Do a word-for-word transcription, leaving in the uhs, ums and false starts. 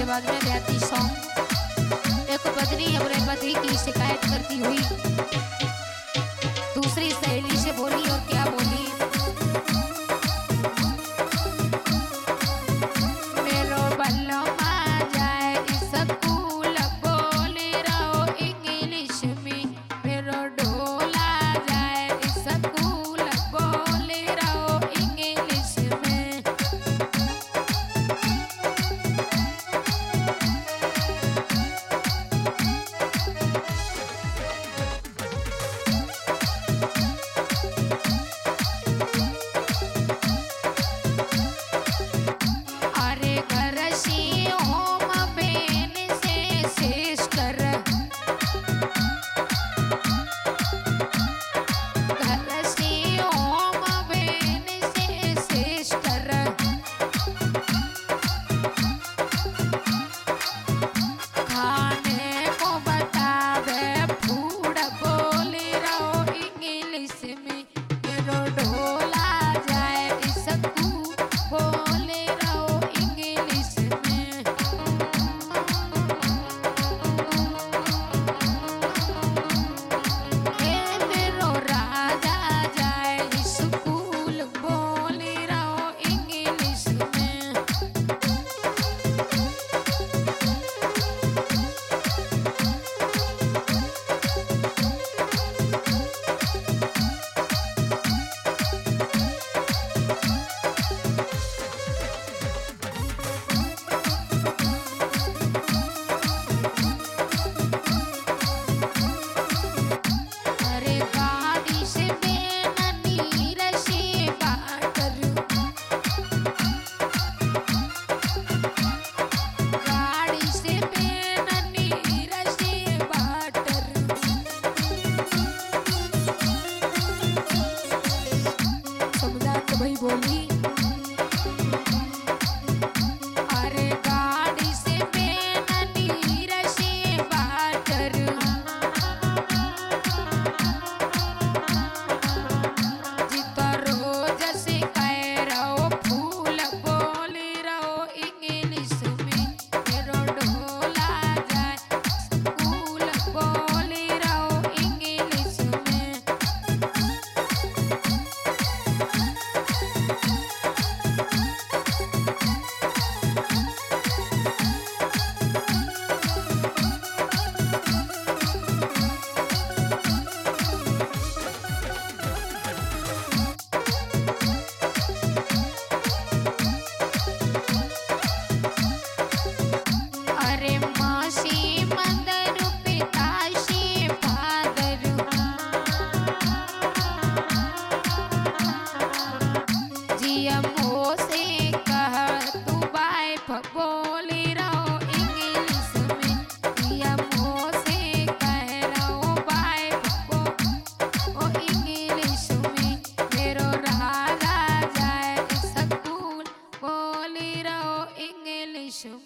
के बाद में गाती सॉन्ग। एक पत्नी अपने पति की शिकायत करती हुई